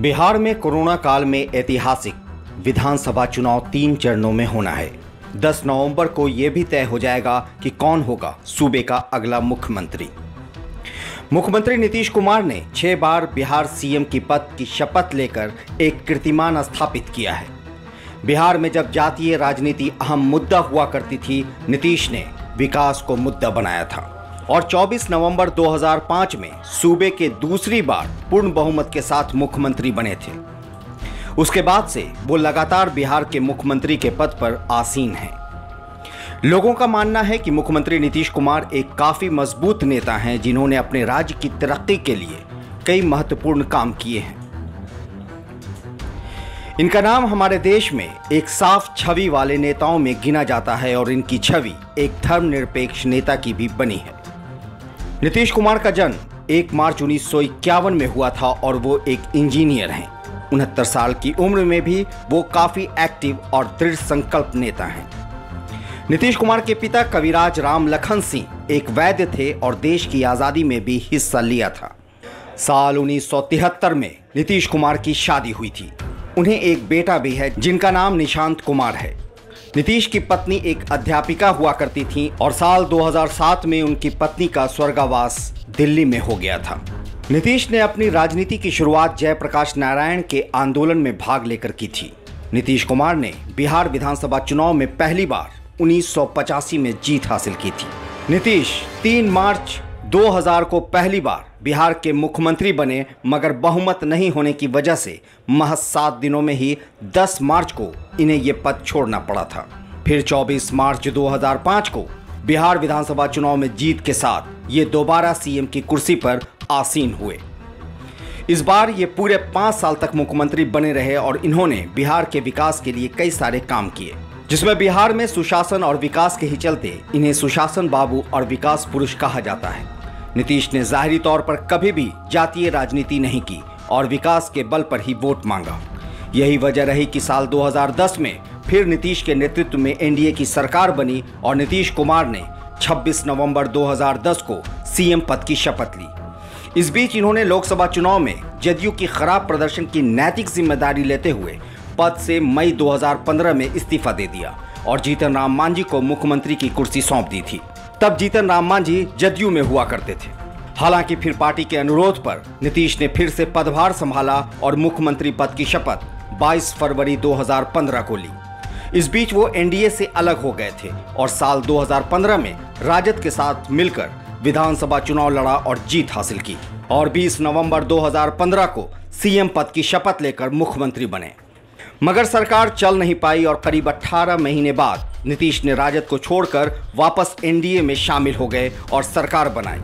बिहार में कोरोना काल में ऐतिहासिक विधानसभा चुनाव 3 चरणों में होना है। 10 नवंबर को यह भी तय हो जाएगा कि कौन होगा सूबे का अगला मुख्यमंत्री। मुख्यमंत्री नीतीश कुमार ने 6 बार बिहार सीएम की पद की शपथ लेकर एक कीर्तिमान स्थापित किया है। बिहार में जब जातीय राजनीति अहम मुद्दा हुआ करती थी, नीतीश ने विकास को मुद्दा बनाया था और 24 नवंबर 2005 में सूबे के दूसरी बार पूर्ण बहुमत के साथ मुख्यमंत्री बने थे। उसके बाद से वो लगातार बिहार के मुख्यमंत्री के पद पर आसीन हैं। लोगों का मानना है कि मुख्यमंत्री नीतीश कुमार एक काफ़ी मजबूत नेता हैं, जिन्होंने अपने राज्य की तरक्की के लिए कई महत्वपूर्ण काम किए हैं। इनका नाम हमारे देश में एक साफ छवि वाले नेताओं में गिना जाता है और इनकी छवि एक धर्मनिरपेक्ष नेता की भी बनी है। नीतीश कुमार का जन्म 1 मार्च 1951 में हुआ था और वो एक इंजीनियर हैं। 69 साल की उम्र में भी वो काफ़ी एक्टिव और दृढ़ संकल्प नेता हैं। नीतीश कुमार के पिता कविराज राम लखन सिंह एक वैद्य थे और देश की आज़ादी में भी हिस्सा लिया था। साल 1973 में नीतीश कुमार की शादी हुई थी। उन्हें एक बेटा भी है जिनका नाम निशांत कुमार है। नीतीश की पत्नी एक अध्यापिका हुआ करती थीं और साल 2007 में उनकी पत्नी का स्वर्गावास दिल्ली में हो गया था। नीतीश ने अपनी राजनीति की शुरुआत जयप्रकाश नारायण के आंदोलन में भाग लेकर की थी। नीतीश कुमार ने बिहार विधानसभा चुनाव में पहली बार 1985 में जीत हासिल की थी। नीतीश 3 मार्च 2000 को पहली बार बिहार के मुख्यमंत्री बने, मगर बहुमत नहीं होने की वजह से महज 7 दिनों में ही 10 मार्च को इन्हें ये पद छोड़ना पड़ा था। फिर 24 मार्च 2005 को बिहार विधानसभा चुनाव में जीत के साथ ये दोबारा सीएम की कुर्सी पर आसीन हुए। इस बार ये पूरे 5 साल तक मुख्यमंत्री बने रहे और इन्होंने बिहार के विकास के लिए कई सारे काम किए, जिसमें बिहार में सुशासन और विकास के ही चलते इन्हें सुशासन बाबू और विकास पुरुष कहा जाता है। नीतीश ने जाहिरी तौर पर कभी भी जातीय राजनीति नहीं की और विकास के बल पर ही वोट मांगा। यही वजह रही कि साल 2010 में फिर नीतीश के नेतृत्व में एनडीए की सरकार बनी और नीतीश कुमार ने 26 नवंबर 2010 को सीएम पद की शपथ ली। इस बीच इन्होंने लोकसभा चुनाव में जदयू की खराब प्रदर्शन की नैतिक जिम्मेदारी लेते हुए पद से मई 2015 में इस्तीफा दे दिया और जीतन राम मांझी को मुख्यमंत्री की कुर्सी सौंप दी थी। तब जीतन राम मांझी जदयू में हुआ करते थे। हालांकि फिर पार्टी के अनुरोध पर नीतीश ने फिर से पदभार संभाला और मुख्यमंत्री पद की शपथ 22 फरवरी 2015 को ली। इस बीच वो एनडीए से अलग हो गए थे और साल 2015 में राजद के साथ मिलकर विधानसभा चुनाव लड़ा और जीत हासिल की और 20 नवंबर 2015 को सीएम पद की शपथ लेकर मुख्यमंत्री बने। मगर सरकार चल नहीं पाई और करीब 18 महीने बाद नीतीश ने राजद को छोड़कर वापस एनडीए में शामिल हो गए और सरकार बनाई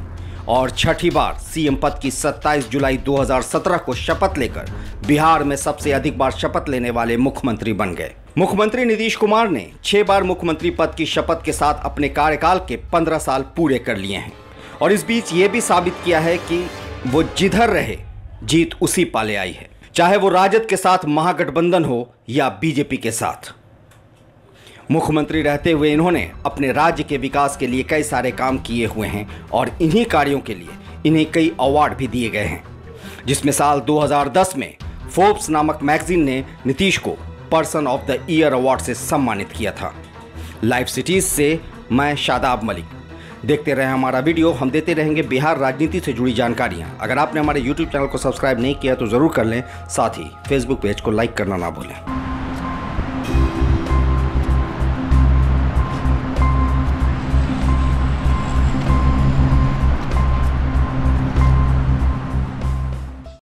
और 6ठी बार सीएम पद की 27 जुलाई 2017 को शपथ लेकर बिहार में सबसे अधिक बार शपथ लेने वाले मुख्यमंत्री बन गए। मुख्यमंत्री नीतीश कुमार ने 6 बार मुख्यमंत्री पद की शपथ के साथ अपने कार्यकाल के 15 साल पूरे कर लिए हैं और इस बीच ये भी साबित किया है कि वो जिधर रहे जीत उसी पाले आई है, चाहे वो राजद के साथ महागठबंधन हो या बीजेपी के साथ। मुख्यमंत्री रहते हुए इन्होंने अपने राज्य के विकास के लिए कई सारे काम किए हुए हैं और इन्हीं कार्यों के लिए इन्हें कई अवार्ड भी दिए गए हैं, जिसमें साल 2010 में फोर्ब्स नामक मैगजीन ने नीतीश को person of the year award से सम्मानित किया था। लाइव सिटीज़ से मैं शादाब मलिक। देखते रहें हमारा वीडियो, हम देते रहेंगे बिहार राजनीति से जुड़ी जानकारियां। अगर आपने हमारे YouTube चैनल को सब्सक्राइब नहीं किया तो ज़रूर कर लें, साथ ही Facebook पेज को लाइक करना ना भूलें।